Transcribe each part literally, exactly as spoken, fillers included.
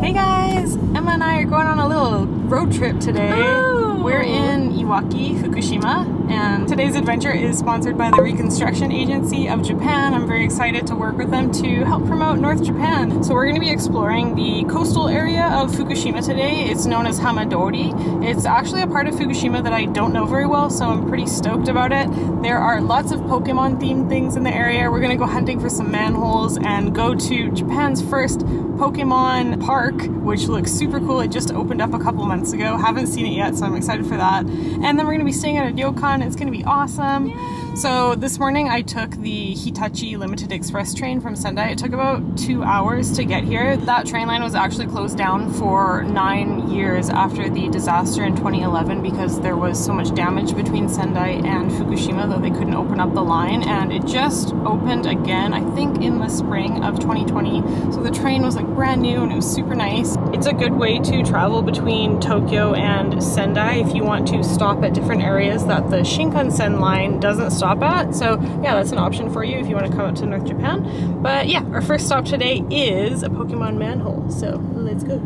Hey guys, Emma and I are going on a little road trip today. Oh. We're in Iwaki, Fukushima, and today's adventure is sponsored by the Reconstruction Agency of Japan. I'm very excited to work with them to help promote North Japan. So we're going to be exploring the coastal area of Fukushima today. It's known as Hamadori. It's actually a part of Fukushima that I don't know very well, so I'm pretty stoked about it. There are lots of Pokemon themed things in the area. We're going to go hunting for some manholes and go to Japan's first Pokemon Park, which looks super cool. It just opened up a couple months ago. Haven't seen it yet, so I'm excited for that. And then we're gonna be staying at a ryokan. It's gonna be awesome. Yay. So this morning I took the Hitachi Limited Express train from Sendai. It took about two hours to get here. That train line was actually closed down for nine years after the disaster in twenty eleven because there was so much damage between Sendai and Fukushima that they couldn't open up the line, and it just opened again, I think in the spring of twenty twenty. So the train was like brand new and it was super nice. It's a good way to travel between Tokyo and Sendai if you want to stop at different areas that the Shinkansen line doesn't stop at. So yeah, that's an option for you if you want to come out to North Japan. But yeah, our first stop today is a Pokemon manhole, so let's go.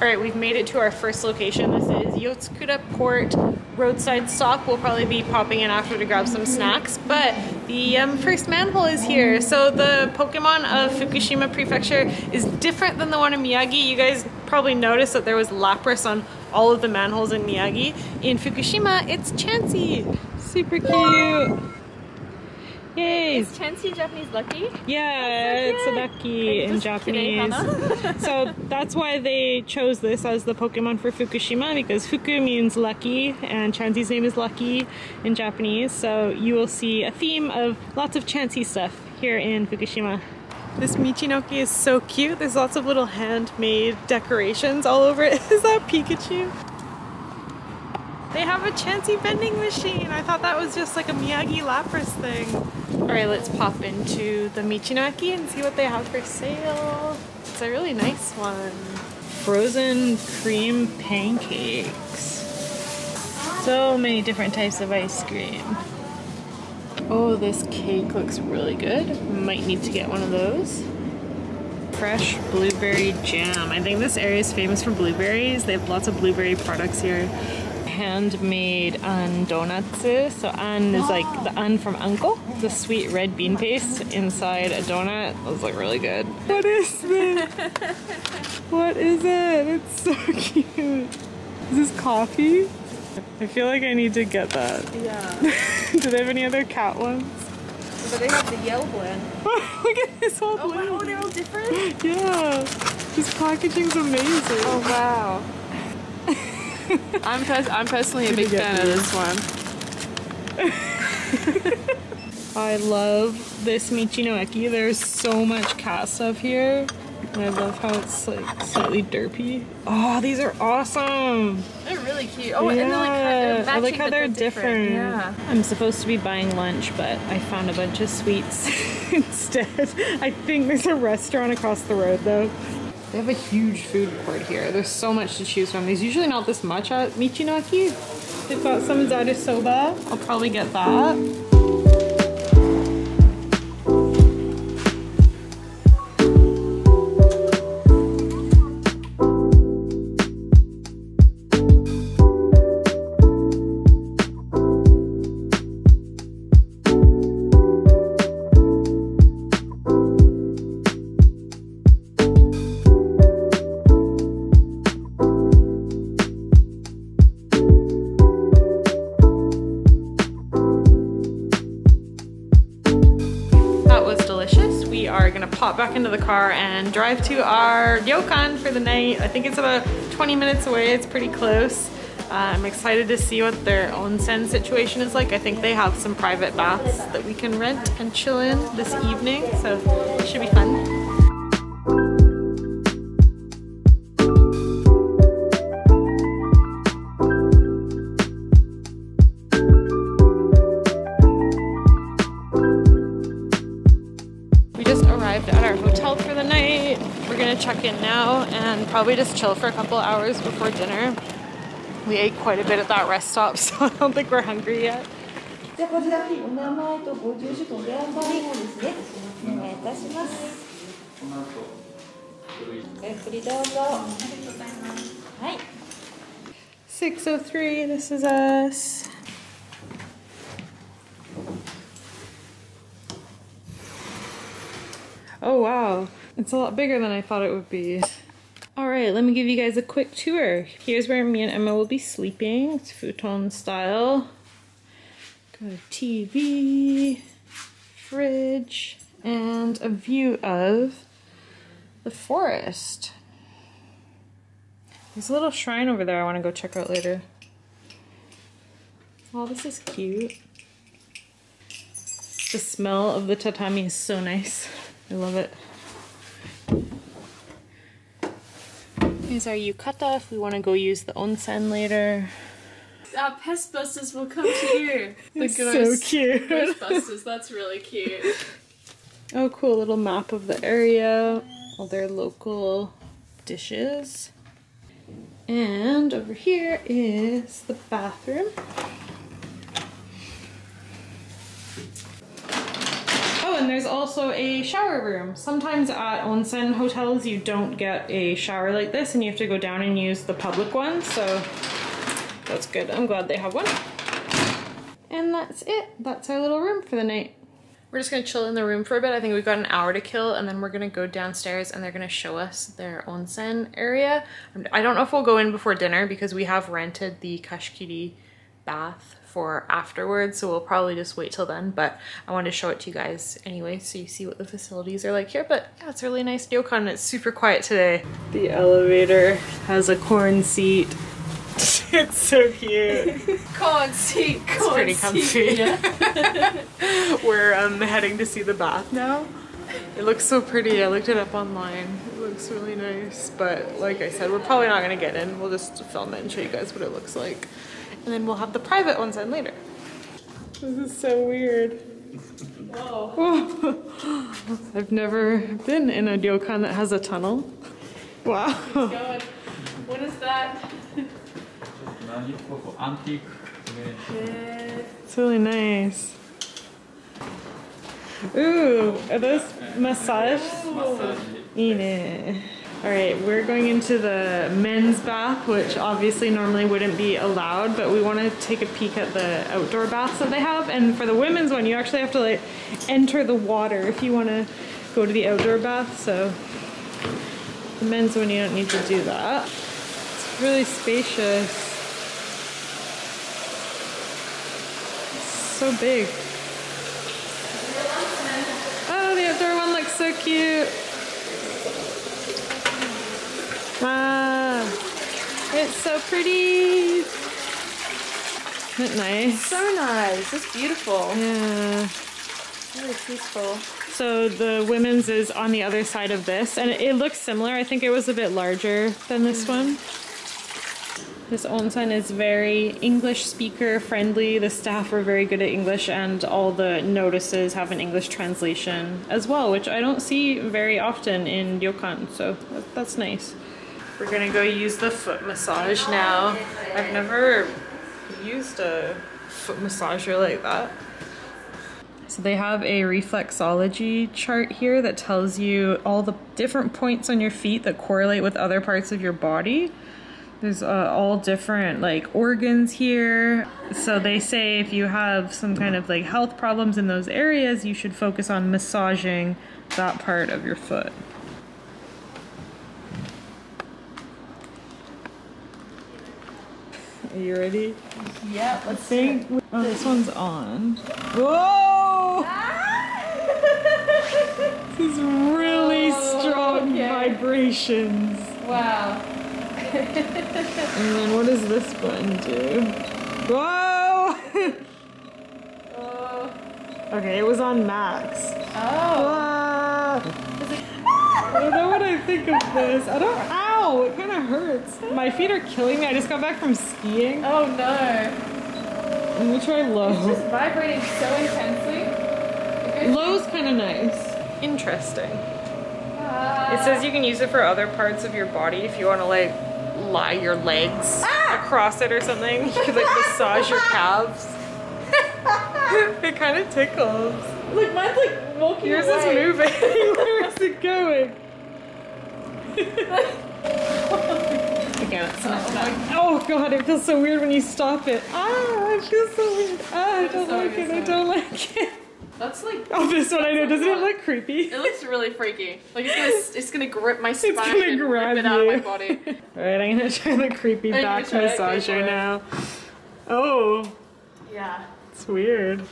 Alright, we've made it to our first location. This is Yotsukura Port roadside stop. We'll probably be popping in after to grab some snacks, but the um, first manhole is here. So the Pokemon of Fukushima Prefecture is different than the one in Miyagi. You guys probably noticed that there was Lapras on all of the manholes in Miyagi. In Fukushima, it's Chansey. Super cute. Yay. Is Chansey Japanese lucky? Yeah, so it's a lucky in Japanese. So that's why they chose this as the Pokemon for Fukushima, because Fuku means lucky and Chansey's name is Lucky in Japanese. So you will see a theme of lots of Chansey stuff here in Fukushima. This Michi-no-Eki is so cute. There's lots of little handmade decorations all over it. Is that Pikachu? They have a Chansey vending machine. I thought that was just like a Miyagi Lapras thing. All right, let's pop into the Michi-no-Eki and see what they have for sale. It's a really nice one. Frozen cream pancakes. So many different types of ice cream. Oh, this cake looks really good. Might need to get one of those. Fresh blueberry jam. I think this area is famous for blueberries. They have lots of blueberry products here. Handmade an donatsu. So an is like the an from uncle. The sweet red bean paste inside a donut. Those look really good. What is this? What is it? It's so cute. Is this coffee? I feel like I need to get that. Yeah. Do they have any other cat ones? But they have the yellow blend. Look at this whole blend. Oh wow, they're all different? Yeah. This packaging's amazing. Oh wow. I'm, pers I'm personally a big fan me? of this one. I love this Michi-no-Eki. There's so much cat stuff here. And I love how it's like slightly derpy. Oh, these are awesome! They're really cute. Oh, yeah. And they're like they're matching, I like how they're, they're different. different. Yeah. I'm supposed to be buying lunch, but I found a bunch of sweets instead. I think there's a restaurant across the road though. They have a huge food court here. There's so much to choose from. There's usually not this much at Michi-no-Eki. They've got some Zada soba. I'll probably get that. Mm. Pop back into the car and drive to our ryokan for the night. I think it's about twenty minutes away. It's pretty close. Uh, I'm excited to see what their onsen situation is like. I think they have some private baths that we can rent and chill in this evening, so it should be fun. Check in now and probably just chill for a couple hours before dinner. We ate quite a bit at that rest stop, so I don't think we're hungry yet. six oh three, this is us. Oh wow, it's a lot bigger than I thought it would be. All right, let me give you guys a quick tour. Here's where me and Emma will be sleeping. It's futon style. Got a T V, fridge, and a view of the forest. There's a little shrine over there I want to go check out later. Oh, this is cute. The smell of the tatami is so nice. I love it. Here's our yukata if we want to go use the onsen later. Our pest busters will come to you. Look it's at so our cute. Pest busters, that's really cute. Oh, cool little map of the area. All their local dishes. And over here is the bathroom. Oh, and there's also a shower room. Sometimes at onsen hotels you don't get a shower like this and you have to go down and use the public one, so that's good. I'm glad they have one. And that's it. That's our little room for the night. We're just gonna chill in the room for a bit. I think we've got an hour to kill and then we're gonna go downstairs and they're gonna show us their onsen area. I don't know if we'll go in before dinner because we have rented the kashikiri bath for afterwards, so we'll probably just wait till then, but I wanted to show it to you guys anyway so you see what the facilities are like here. But yeah, it's a really nice ryokan and it's super quiet today. The elevator has a corn seat. It's so cute. Corn seat, corn It's pretty comfy. Yeah. We're um, heading to see the bath now. It looks so pretty. I looked it up online. It looks really nice. But like I said, we're probably not going to get in. We'll just film it and show you guys what it looks like. And then we'll have the private ones in later. This is so weird. Whoa. Whoa. I've never been in a ryokan that has a tunnel. Wow. Keep going. What is that? Antique. It's really nice. Ooh, are those massage? Ine. All right, we're going into the men's bath, which obviously normally wouldn't be allowed, but we want to take a peek at the outdoor baths that they have. And for the women's one, you actually have to like enter the water if you want to go to the outdoor bath. So the men's one, you don't need to do that. It's really spacious. So big. Oh, the outdoor one looks so cute. Ah, it's so pretty. Isn't it nice? So nice. It's beautiful. Yeah. Really peaceful. So the women's is on the other side of this, and it looks similar. I think it was a bit larger than this mm. one. This onsen is very English speaker friendly. The staff are very good at English and all the notices have an English translation as well, which I don't see very often in ryokan, so that's nice. We're gonna go use the foot massage now. I've never used a foot massager like that. So they have a reflexology chart here that tells you all the different points on your feet that correlate with other parts of your body. There's uh, all different like organs here. So they say if you have some kind of like health problems in those areas, you should focus on massaging that part of your foot. Are you ready? Yeah, let's see. Oh, this one's on. Whoa! Ah! This is really oh, strong okay. vibrations. Wow. And then what does this button do? Whoa! Oh. Okay, it was on max. Oh. Ah. I don't know what I think of this. I don't. Ow! It kind of hurts. My feet are killing me. I just got back from skiing. Oh no. Let me try low. It's just vibrating so intensely. Low's kind of nice. Interesting. Ah. It says you can use it for other parts of your body if you want to like. Lie your legs. Ah! across it or something. You could like massage your calves. It kind of tickles. Look, mine's like walking. Yours away. Is moving. Where's it going? Again, it's not oh, oh god, it feels so weird when you stop it. Ah, it feels so weird. Ah, I don't like it. I don't like it. That's like. Oh, this one I know. Doesn't it look creepy? It looks really freaky. Like it's gonna, it's gonna grip my spine. It's gonna and grab rip it out you. Of my body. All right, I'm gonna try the creepy back massager now. Oh. Yeah. It's weird.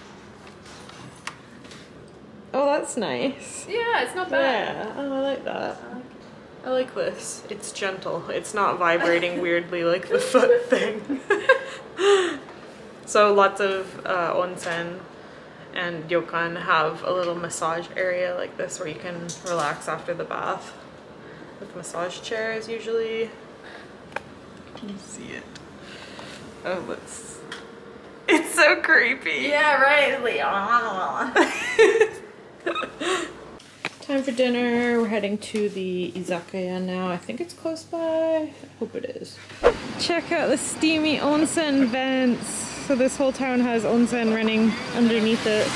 Oh, that's nice. Yeah, it's not bad. Yeah. Oh, I like that. I like this. It's gentle. It's not vibrating weirdly like the foot thing. So lots of uh, onsen and ryokan have a little massage area like this where you can relax after the bath. With massage chairs usually. Can you see it? Oh, let's... It's so creepy. Yeah, right. Like, time for dinner. We're heading to the izakaya now. I think it's close by. I hope it is. Check out the steamy onsen vents. So this whole town has onsen running underneath it.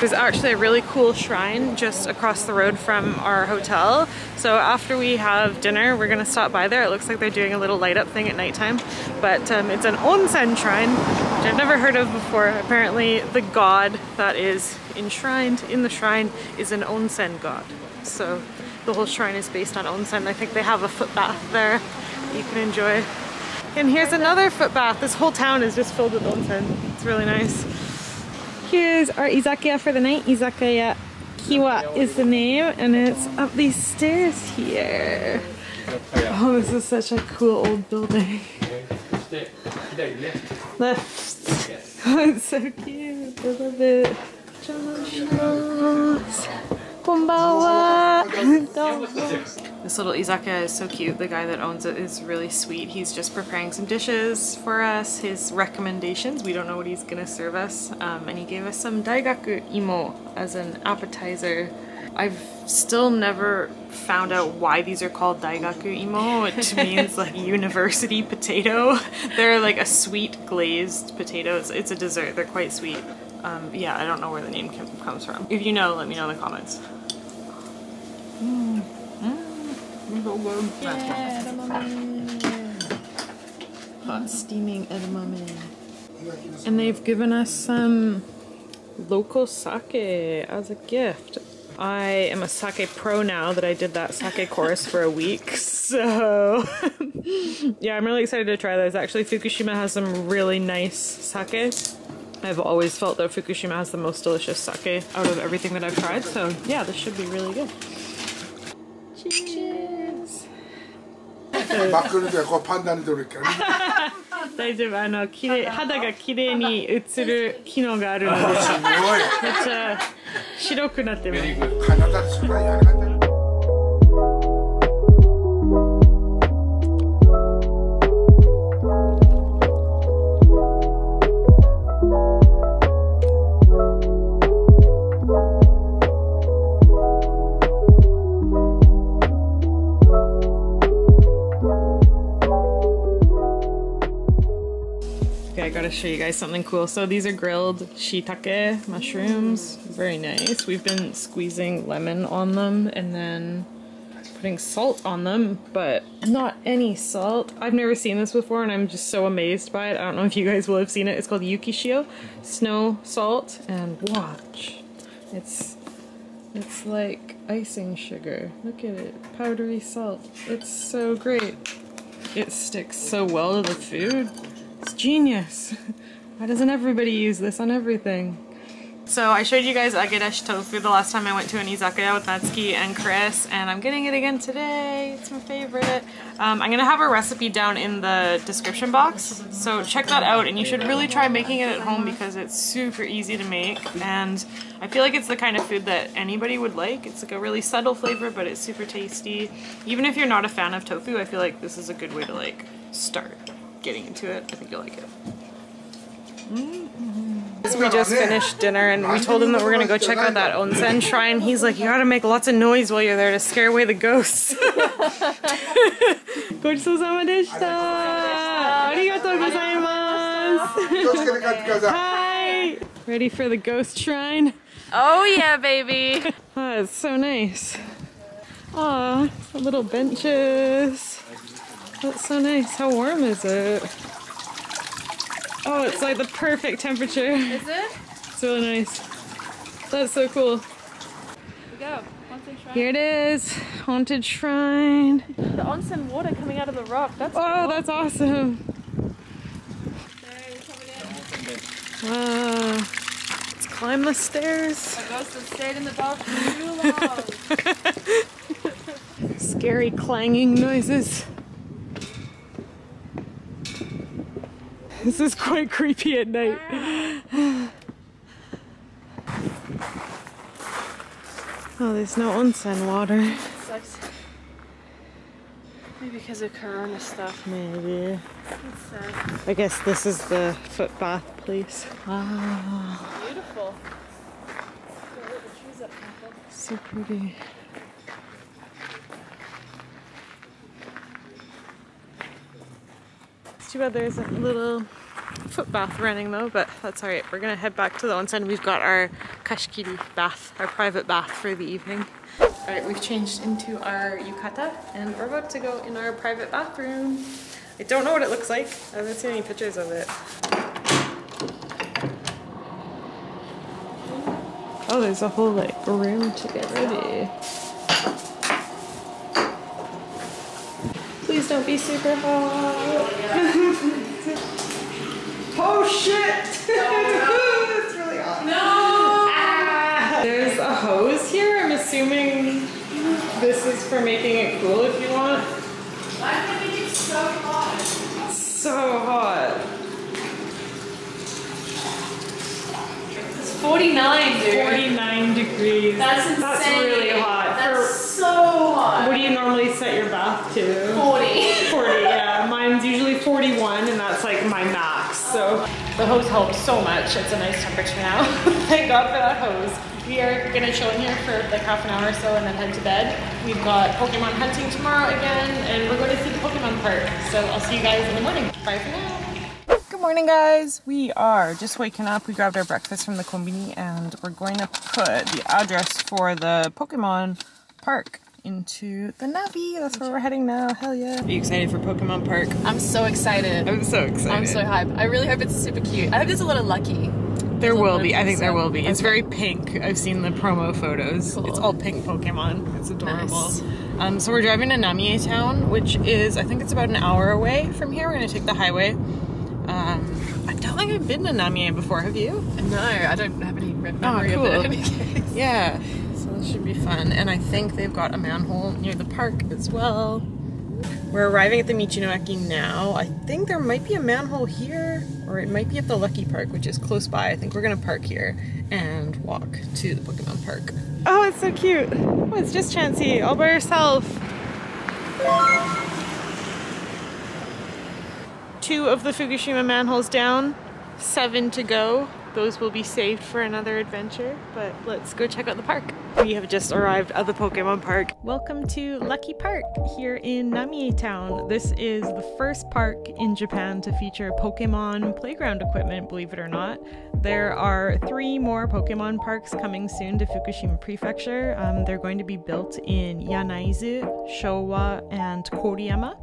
There's actually a really cool shrine just across the road from our hotel. So after we have dinner, we're gonna stop by there. It looks like they're doing a little light up thing at nighttime, but um, it's an onsen shrine, which I've never heard of before. Apparently the god that is enshrined in the shrine is an onsen god. So the whole shrine is based on onsen. I think they have a foot bath there that you can enjoy. And here's another foot bath. This whole town is just filled with onsen. It's really nice. Here's our izakaya for the night. Izakaya Kiwa is the name, and it's up these stairs here. Oh, this is such a cool old building. Left. Oh, it's so cute. I love it. This little izakaya is so cute. The guy that owns it is really sweet. He's just preparing some dishes for us, his recommendations. We don't know what he's gonna serve us. Um, and he gave us some daigaku imo as an appetizer. I've still never found out why these are called daigaku imo, which means like university potato. They're like a sweet glazed potato. It's, it's a dessert, they're quite sweet. Um, yeah, I don't know where the name comes from. If you know, let me know in the comments. Mm. Mm. So good. Yeah, edamame. Hot steaming edamame. And they've given us some local sake as a gift. I am a sake pro now that I did that sake course for a week, so yeah, I'm really excited to try those. Actually, Fukushima has some really nice sake. I've always felt that Fukushima has the most delicious sake out of everything that I've tried, so yeah, this should be really good. Cheers! Show you guys something cool. So these are grilled shiitake mushrooms. Very nice. We've been squeezing lemon on them and then putting salt on them, but not any salt. I've never seen this before and I'm just so amazed by it. I don't know if you guys will have seen it. It's called yukishio, snow salt, and watch. It's it's like icing sugar. Look at it. Powdery salt. It's so great. It sticks so well to the food. It's genius. Why doesn't everybody use this on everything? So I showed you guys agedashi tofu the last time I went to an izakaya with Natsuki and Chris, and I'm getting it again today. It's my favorite. Um, I'm gonna have a recipe down in the description box, so check that out, and you should really try making it at home because it's super easy to make, and I feel like it's the kind of food that anybody would like. It's like a really subtle flavor, but it's super tasty. Even if you're not a fan of tofu, I feel like this is a good way to like start getting into it. I think you'll like it. Mm-hmm. So we just finished dinner and we told him that we're gonna go check out that onsen shrine. He's like, you gotta make lots of noise while you're there to scare away the ghosts. ごちそうさまでした。ありがとうございます。気をつけて帰ってください。はい。Ready for the ghost shrine? Oh yeah, baby. Ah, it's so nice. Ah, the little benches. That's so nice. How warm is it? Oh, it's like the perfect temperature. Is it? It's really nice. That's so cool. Here we go. Haunted shrine. Here it is. Haunted shrine. The onsen water coming out of the rock. That's cool. Oh, that's awesome. Wow. Let's climb the stairs. My ghost has stayed in the bathroom too long. Scary clanging noises. This is quite creepy at night. Oh, there's no onsen water. It sucks. Maybe because of corona stuff. Maybe. That's sad. I guess this is the foot bath place. Wow. It's beautiful. Look at the trees up there. So pretty. Too bad there's a little foot bath running though, but that's all right. We're gonna head back to the onsen. We've got our kashikiri bath, our private bath for the evening. All right, we've changed into our yukata and we're about to go in our private bathroom. I don't know what it looks like. I haven't seen any pictures of it. Oh, there's a whole like room to get ready. Please don't be super hot. Oh shit! It's really hot. No! Ah. There's a hose here. I'm assuming this is for making it cool if you want. Why can't it be so hot? So hot. It's forty-nine, dude. forty-nine degrees. That's insane. That's really hot. That's so hot. What do you normally set your bath to? forty. forty, yeah. Mine's usually forty-one, and that's like my max. So the hose helps so much. It's a nice temperature now. Thank God for that hose. We are gonna chill in here for like half an hour or so and then head to bed. We've got Pokemon hunting tomorrow again, and we're going to see the Pokemon park. So I'll see you guys in the morning. Bye for now. Good morning, guys. We are just waking up. We grabbed our breakfast from the konbini and we're going to put the address for the Pokemon park into the Navi. That's where we're heading now. Hell yeah. Are you excited for Pokemon Park? I'm so excited. I'm so excited. I'm so hyped. I really hope it's super cute. I hope there's a lot of Lucky. There will be. I think there will be. It's very pink. I've seen the promo photos. Cool. It's all pink Pokemon. It's adorable. Nice. Um, so we're driving to Namie town, which is, I think it's about an hour away from here. We're going to take the highway. Um, I don't think I've been to Namie before, have you? No, I don't have any memory oh, cool. of it. Yeah, so this should be fun. And I think they've got a manhole near the park as well. We're arriving at the Michi-no-Eki now. I think there might be a manhole here, or it might be at the Lucky Park, which is close by. I think we're gonna park here and walk to the Pokemon Park. Oh, it's so cute. Oh, it's just Chansey all by herself. Two of the Fukushima manholes down, seven to go. Those will be saved for another adventure, but let's go check out the park. We have just arrived at the Pokemon Park. Welcome to Lucky Park here in Namie Town. This is the first park in Japan to feature Pokemon playground equipment, believe it or not. There are three more Pokemon parks coming soon to Fukushima Prefecture. Um, they're going to be built in Yanaizu, Showa, and Koriyama.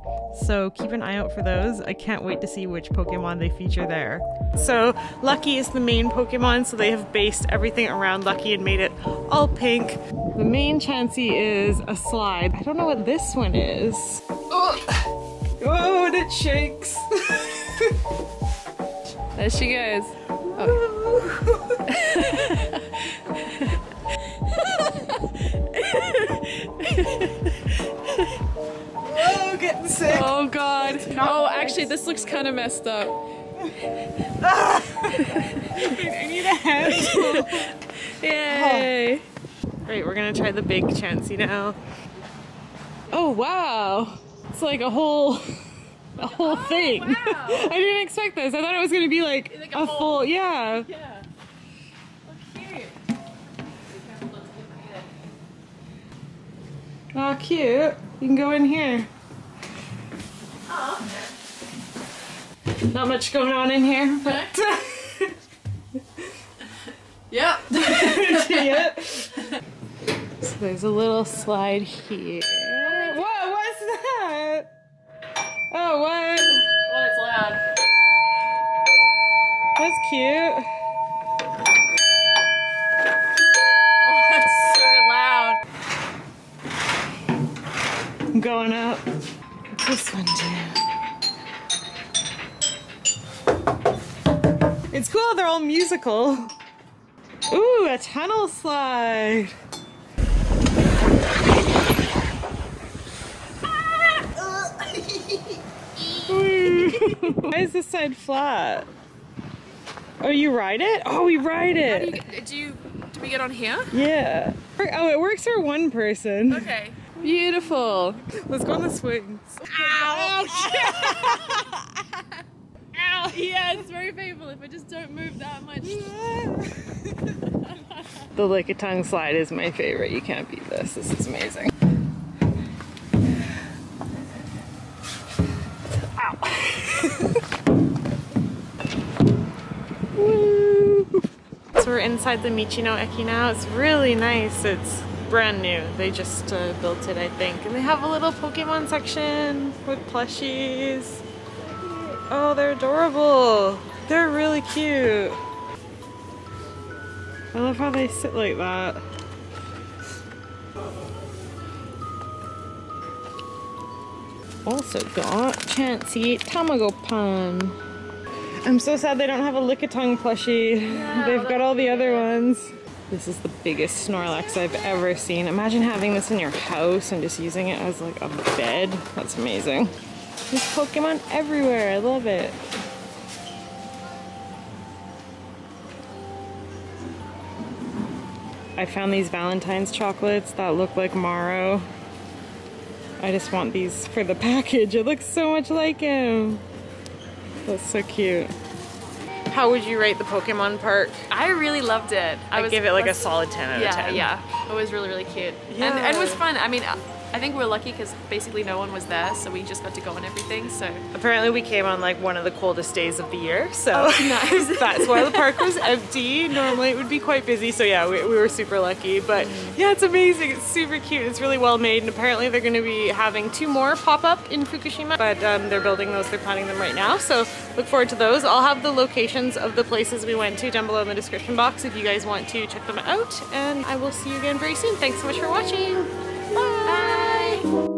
So keep an eye out for those. I can't wait to see which Pokemon they feature there. So Lucky is the main Pokemon, so they have based everything around Lucky and made it all pink. The main Chansey is a slide. I don't know what this one is. Oh, oh and it shakes. There she goes. Oh. Oh, getting sick. Oh god. Oh, actually this looks kind of messed up. Ah. I need a hand. Yay. Oh. Right, we're gonna try the big Chansey now. Oh wow. It's like a whole a whole oh, thing. Wow. I didn't expect this. I thought it was gonna be like, like a, a whole, full yeah. Yeah. Oh cute. Oh cute. You can go in here. Aww. Not much going on in here, but... Yep. Yep. So there's a little slide here. Whoa, what's that? Oh, what? Oh, it's loud. That's cute. Oh, that's so loud. I'm going up. What's this one do? It's cool, they're all musical. Ooh, a tunnel slide. Why is this side flat? Oh, you ride it? Oh, we ride it. How do, you get, do you? Do we get on here? Yeah. Oh, it works for one person. Okay. Beautiful. Let's go on the swings. Ow! Ow! Yeah, it's very painful if I just don't move that much. Yeah. The Lickitung slide is my favorite. You can't beat this. This is amazing. Woo. So we're inside the Michi-no-Eki now. It's really nice. It's brand new. They just uh, built it, I think. And they have a little Pokemon section with plushies. Oh, they're adorable. They're really cute. I love how they sit like that. Also got Chansey Tamagopan. I'm so sad they don't have a Lickitung plushie. Yeah, they've got all the other ones. This is the biggest Snorlax I've ever seen. Imagine having this in your house and just using it as like a bed. That's amazing. There's Pokemon everywhere. I love it. I found these Valentine's chocolates that look like Maro. I just want these for the package. It looks so much like him. That's so cute. How would you rate the Pokemon park? I really loved it. I, I was, give it like was, a solid ten out yeah, of ten. Yeah, it was really, really cute. Yeah. And, and it was fun. I mean, I think we were lucky because basically no one was there, so we just got to go on everything, so. Apparently we came on like one of the coldest days of the year, so oh, nice. That's why the park was empty. Normally it would be quite busy, so yeah, we, we were super lucky. But yeah, it's amazing, it's super cute, it's really well made, and apparently they're gonna be having two more pop up in Fukushima, but um, they're building those, they're planning them right now, so look forward to those. I'll have the locations of the places we went to down below in the description box if you guys want to check them out, and I will see you again very soon. Thanks so much for watching. Bye.